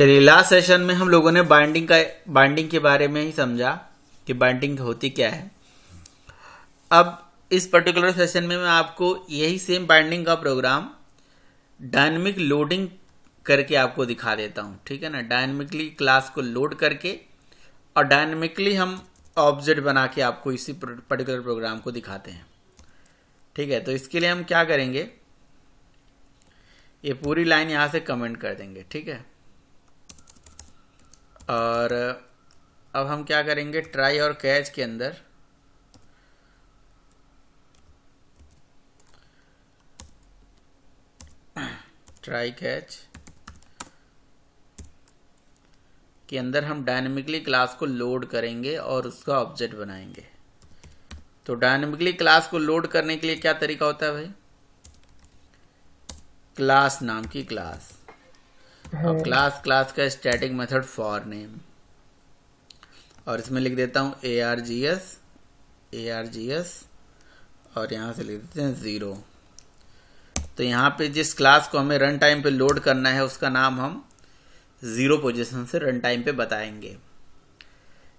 चलिए last session में हम लोगों ने बाइंडिंग के बारे में ही समझा कि बाइंडिंग होती क्या है। अब इस पर्टिकुलर सेशन में मैं आपको यही सेम बाइंडिंग का प्रोग्राम डायनेमिक लोडिंग करके आपको दिखा देता हूँ, ठीक है ना। डायनेमिकली क्लास को लोड करके और डायनेमिकली हम ऑब्जेक्ट बना के आपको इसी पर्टिकुलर प्रोग्राम को दिखाते हैं, ठीक है। तो इसके लिए हम क्या करेंगे, ये पूरी लाइन यहाँ से कमेंट कर देंगे, ठीक है। और अब हम क्या करेंगे, ट्राई और कैच के अंदर ट्राई कैच के अंदर हम डायनेमिकली क्लास को लोड करेंगे और उसका ऑब्जेक्ट बनाएंगे। तो डायनेमिकली क्लास को लोड करने के लिए क्या तरीका होता है भाई, क्लास नाम की क्लास और क्लास का स्टैटिक मेथड फॉर नेम, और इसमें लिख देता हूँ args और यहाँ से लिख देते हैं 0। तो यहाँ पे जिस क्लास को हमें रन टाइम पे लोड करना है उसका नाम हम 0 पोजीशन से रन टाइम पे बताएंगे,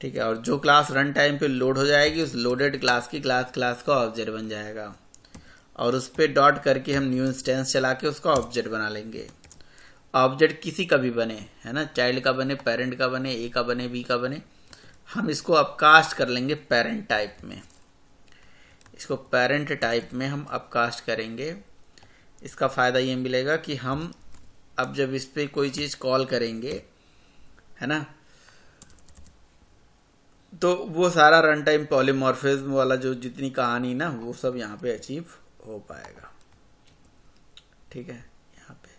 ठीक है। और जो क्लास रन टाइम पे लोड हो जाएगी उस लोडेड क्लास की क्लास का ऑब्जेक्ट बन जाएगा, और उस पर डॉट करके हम न्यू इंस्टेंस चला के उसका ऑब्जेक्ट बना लेंगे। ऑब्जेक्ट किसी का भी बने, है ना, चाइल्ड का बने, पेरेंट का बने, ए का बने, बी का बने, हम इसको अपकास्ट कर लेंगे पेरेंट टाइप में। इसको पेरेंट टाइप में हम अपकास्ट करेंगे। इसका फ़ायदा ये मिलेगा कि हम अब जब इस पर कोई चीज़ कॉल करेंगे, है ना, तो वो सारा रन टाइम पॉलीमॉर्फिज्म वाला जो जितनी कहानी ना वो सब यहाँ पे अचीव हो पाएगा, ठीक है। यहाँ पे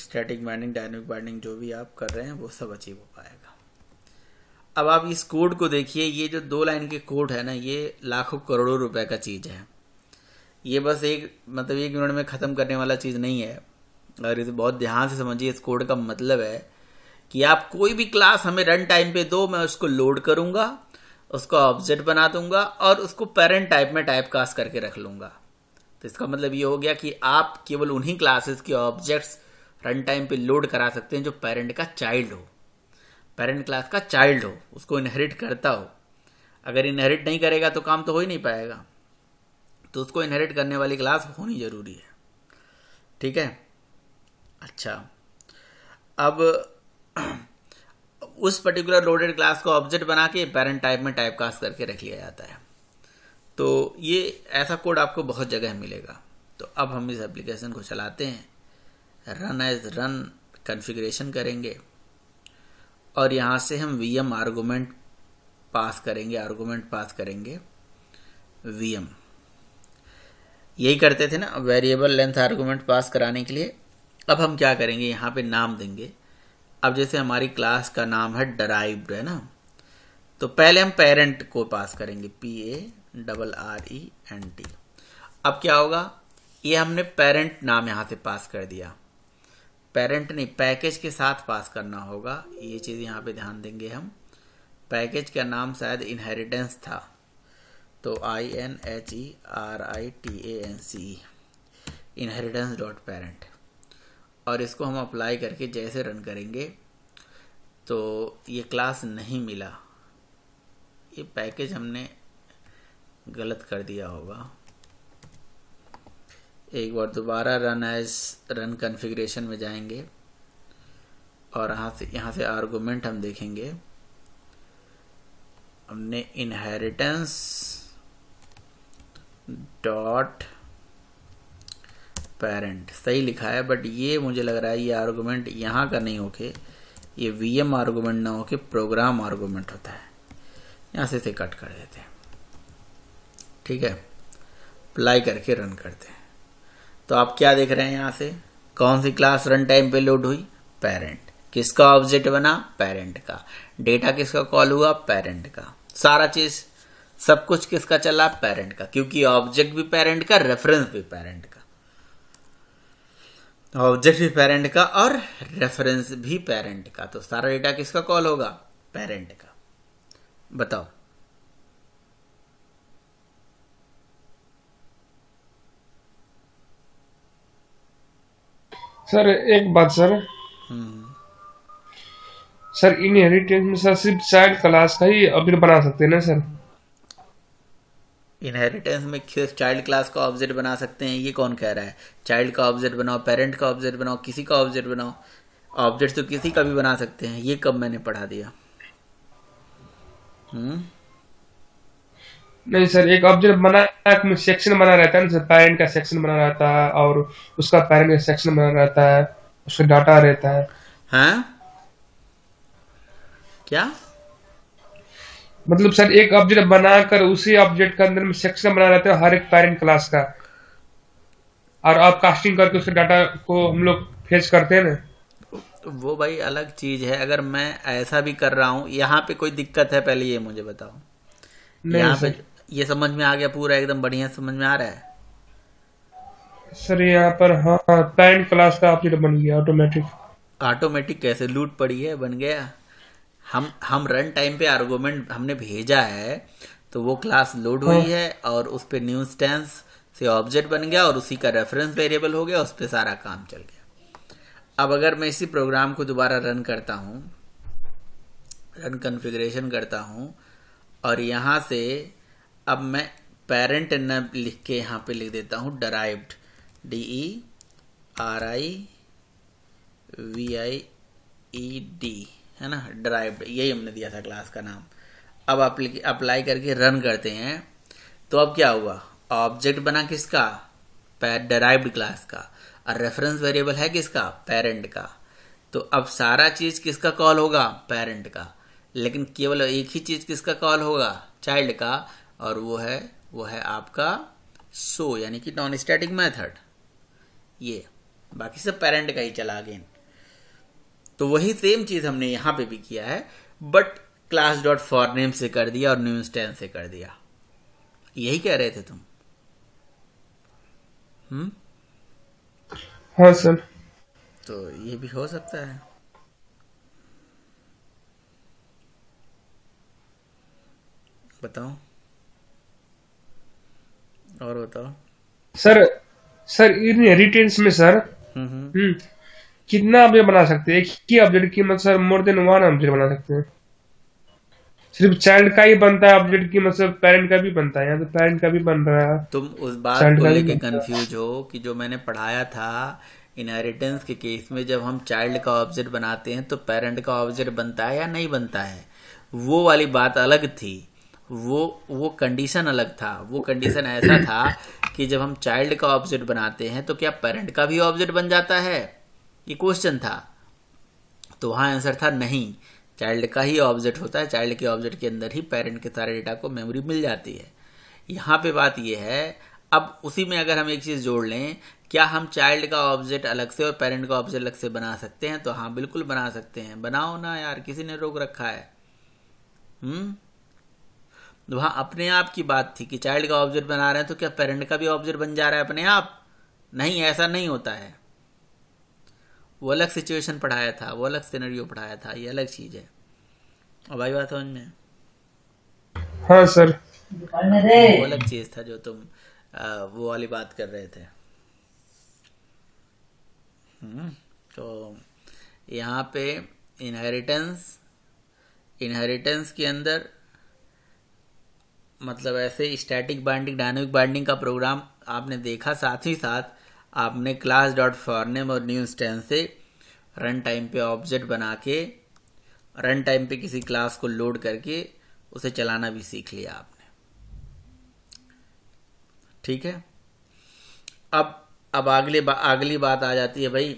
स्टैटिक बाइंडिंग, डायनेमिक बाइंडिंग जो भी आप कर रहे हैं वो सब अचीव हो पाएगा। अब आप इस कोड को देखिए, ये जो 2 लाइन के कोड है ना, ये लाखों करोड़ों रुपए का चीज़ है। ये बस एक मिनट में ख़त्म करने वाला चीज़ नहीं है। और इसे बहुत ध्यान से समझिए। इस कोड का मतलब है कि आप कोई भी क्लास हमें रन टाइम पे दो, मैं उसको लोड करूंगा, उसका ऑब्जेक्ट बना दूंगा और उसको पेरेंट टाइप में टाइप कास्ट करके रख लूंगा। तो इसका मतलब ये हो गया कि आप केवल उन्हीं क्लासेस के ऑब्जेक्ट्स रन टाइम पे लोड करा सकते हैं जो पेरेंट का चाइल्ड हो, पेरेंट क्लास का चाइल्ड हो, उसको इनहेरिट करता हो। अगर इनहेरिट नहीं करेगा तो काम तो हो ही नहीं पाएगा। तो उसको इनहेरिट करने वाली क्लास होनी जरूरी है, ठीक है। अच्छा, अब उस पर्टिकुलर लोडेड क्लास को ऑब्जेक्ट बना के पेरेंट टाइप में टाइपकास्ट करके रख लिया जाता है। तो ये ऐसा कोड आपको बहुत जगह मिलेगा। तो अब हम इस एप्लीकेशन को चलाते हैं, रन एज रन कॉन्फ़िगरेशन करेंगे और यहाँ से हम vm आर्गूमेंट पास करेंगे, vm। यही करते थे ना वेरिएबल लेंथ आर्गूमेंट पास कराने के लिए। अब हम क्या करेंगे, यहाँ पे नाम देंगे। अब जैसे हमारी क्लास का नाम है डराइव्ड, है ना, तो पहले हम पेरेंट को पास करेंगे, parent। अब क्या होगा, ये हमने पेरेंट नाम यहाँ से पास कर दिया। पेरेंट नहीं, पैकेज के साथ पास करना होगा। ये चीज़ यहाँ पे ध्यान देंगे हम। पैकेज का नाम शायद इनहेरिटेंस था, तो inheritance inheritance.parent, और इसको हम अप्लाई करके जैसे रन करेंगे तो ये क्लास नहीं मिला, ये पैकेज हमने गलत कर दिया होगा। एक बार दोबारा रन एज रन कॉन्फ़िगरेशन में जाएंगे और यहाँ से आर्गूमेंट हम देखेंगे, हमने inheritance.parent सही लिखा है, बट ये मुझे लग रहा है ये आर्गूमेंट यहाँ का नहीं होके ये vm आर्गूमेंट ना होके प्रोग्राम आर्गूमेंट होता है। यहाँ से कट कर देते हैं, ठीक है। अप्लाई करके रन करते हैं तो आप क्या देख रहे हैं, यहाँ से कौन सी क्लास रन टाइम पे लोड हुई, पेरेंट। किसका ऑब्जेक्ट बना, पेरेंट का। डेटा किसका कॉल हुआ, पेरेंट का। सारा चीज सब कुछ किसका चला, पेरेंट का, क्योंकि ऑब्जेक्ट भी पेरेंट का, रेफरेंस भी पेरेंट का, ऑब्जेक्ट भी पेरेंट का और रेफरेंस भी पेरेंट का। तो सारा डेटा किसका कॉल होगा, पेरेंट का। बताओ, सर एक बात सर, सर इनहेरिटेंस में सर सिर्फ चाइल्ड क्लास का ही ऑब्जेक्ट बना सकते हैं ना सर? इनहेरिटेंस में चाइल्ड क्लास का ऑब्जेक्ट बना सकते हैं ये कौन कह रहा है? चाइल्ड का ऑब्जेक्ट बनाओ, पेरेंट का ऑब्जेक्ट बनाओ, किसी का ऑब्जेक्ट बनाओ, ऑब्जेक्ट तो किसी का भी बना सकते हैं। ये कब मैंने पढ़ा दिया? नहीं सर, एक ऑब्जेक्ट बना सेक्शन बना रहता है ना सर, पेरेंट का सेक्शन बना रहता है और उसका पेरेंट का सेक्शन बना रहता है, उसका डाटा रहता है। हाँ? क्या मतलब सर एक ऑब्जेक्ट बनाकर उसी ऑब्जेक्ट के अंदर में सेक्शन बना रहता है हर एक पेरेंट क्लास का, और आप कास्टिंग करके उसके डाटा को हम लोग फेच करते हैं ना, वो भाई अलग चीज है। अगर मैं ऐसा भी कर रहा हूँ यहाँ पे कोई दिक्कत है पहले ये मुझे बताओ। यहाँ पे ये समझ में आ गया पूरा एकदम बढ़िया समझ में आ रहा है सर यहाँ पर? हाँ, पेरेंट क्लास का ऑब्जेक्ट बन गया ऑटोमेटिक। ऑटोमेटिक कैसे? लूट पड़ी है बन गया। हम रन टाइम पे आर्गुमेंट हमने भेजा है तो वो क्लास लोड हुई है और उस पे न्यू स्टैंस से ऑब्जेक्ट बन गया और उसी का रेफरेंस वेरिएबल हो गया, उस पे सारा काम चल गया। अब अगर मैं इसी प्रोग्राम को दोबारा रन करता हूँ, रन कॉन्फ़िगरेशन करता हूँ और यहाँ से अब मैं पेरेंट न लिख के यहाँ पे लिख देता हूँ डराइव्ड, DERIVED है ना, डराइव्ड, यही हमने दिया था क्लास का नाम। अब अप्लाई करके रन करते हैं तो अब क्या हुआ? ऑब्जेक्ट बना किसका? डराइव्ड क्लास का। और रेफरेंस वेरिएबल है किसका? पेरेंट का। तो अब सारा चीज किसका कॉल होगा? पेरेंट का। लेकिन केवल एक ही चीज किसका कॉल होगा? चाइल्ड का। और वो है आपका सो यानी कि नॉन स्टैटिक मेथड। ये बाकी सब पेरेंट का ही चला अगेन। तो वही सेम चीज हमने यहाँ पे भी किया है but class dot for name से कर दिया और न्यू इंस्टेंस से कर दिया। यही कह रहे थे तुम? हाँ सर। तो ये भी हो सकता है। बताओ सर इनहेरिटेंस में सर कितना ऑब्जेक्ट बना सकते हैं? एक ही ऑब्जेक्ट की मतलब sir more than one object बना सकते हैं? सिर्फ चाइल्ड का ही बनता है ऑब्जेक्ट की मतलब पेरेंट का भी बनता है? यहाँ तो पेरेंट का भी बन रहा है। तुम उस बात को लेके कंफ्यूज हो कि जो मैंने पढ़ाया था इनहेरिटेंस के केस में जब हम चाइल्ड का ऑब्जेक्ट बनाते हैं तो पेरेंट का ऑब्जेक्ट बनता है या नहीं बनता है, वो वाली बात अलग थी। वो कंडीशन अलग था। वो कंडीशन ऐसा था कि जब हम चाइल्ड का ऑब्जेक्ट बनाते हैं तो क्या पेरेंट का भी ऑब्जेक्ट बन जाता है, ये क्वेश्चन था। तो वहां आंसर था नहीं, चाइल्ड का ही ऑब्जेक्ट होता है, चाइल्ड के ऑब्जेक्ट के अंदर ही पेरेंट के सारे डेटा को मेमोरी मिल जाती है। यहाँ पे बात ये है। अब उसी में अगर हम एक चीज जोड़ लें, क्या हम चाइल्ड का ऑब्जेक्ट अलग से और पेरेंट का ऑब्जेक्ट अलग से बना सकते हैं? तो हाँ बिल्कुल बना सकते हैं। बनाओ ना यार, किसी ने रोक रखा है? वहां अपने आप की बात थी कि चाइल्ड का ऑब्जेक्ट बना रहे हैं तो क्या पेरेंट का भी ऑब्जेक्ट बन जा रहा है अपने आप? नहीं, ऐसा नहीं होता है। वो अलग सिचुएशन पढ़ाया था, वो अलग सिनेरियो पढ़ाया था, ये अलग चीज है। और भाई बात समझ में? हाँ सर, वो अलग चीज था जो तुम वो वाली बात कर रहे थे। तो यहाँ पे इनहेरिटेंस के अंदर मतलब ऐसे स्टैटिक बाइंडिंग, डायनामिक बाइंडिंग का प्रोग्राम आपने देखा, साथ ही साथ आपने क्लास डॉट फॉर नेम और न्यू इंस्टेंस से रन टाइम पे ऑब्जेक्ट बना के रन टाइम पे किसी क्लास को लोड करके उसे चलाना भी सीख लिया आपने। ठीक है। अब अगली बात आ जाती है भाई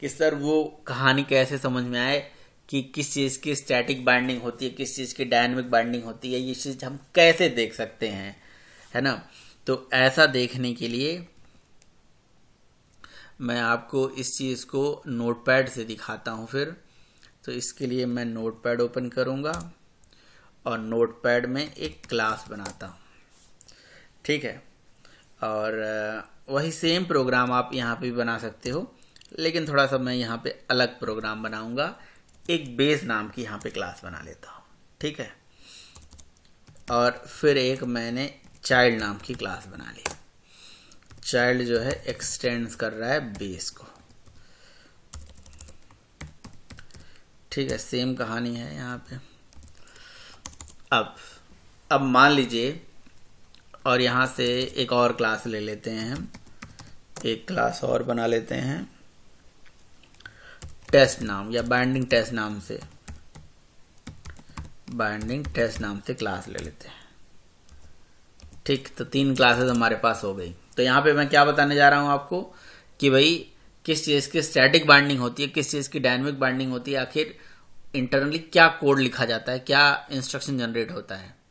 कि सर वो कहानी कैसे समझ में आए कि किस चीज़ की स्टैटिक बाइंडिंग होती है, किस चीज़ की डायनामिक बाइंडिंग होती है, ये चीज़ हम कैसे देख सकते हैं, है ना? तो ऐसा देखने के लिए मैं आपको इस चीज़ को नोटपैड से दिखाता हूँ फिर। तो इसके लिए मैं नोटपैड ओपन करूँगा और नोटपैड में एक क्लास बनाता हूँ। ठीक है। और वही सेम प्रोग्राम आप यहाँ पे भी बना सकते हो, लेकिन थोड़ा सा मैं यहाँ पे अलग प्रोग्राम बनाऊँगा। एक बेस नाम की यहाँ पे क्लास बना लेता हूँ। ठीक है। और फिर एक मैंने चाइल्ड नाम की क्लास बना ली। चाइल्ड जो है एक्सटेंड कर रहा है बेस को। ठीक है, सेम कहानी है यहाँ पे। अब मान लीजिए, और यहाँ से एक और क्लास ले लेते हैं, एक क्लास और बना लेते हैं टेस्ट नाम या बाइंडिंग टेस्ट नाम से, बाइंडिंग टेस्ट नाम से क्लास ले लेते हैं। ठीक, तो तीन क्लासेस हमारे पास हो गई। तो यहाँ पे मैं क्या बताने जा रहा हूँ आपको कि भाई किस चीज़ की स्टैटिक बाइंडिंग होती है, किस चीज़ की डायनेमिक बाइंडिंग होती है, आखिर इंटरनली क्या कोड लिखा जाता है, क्या इंस्ट्रक्शन जनरेट होता है।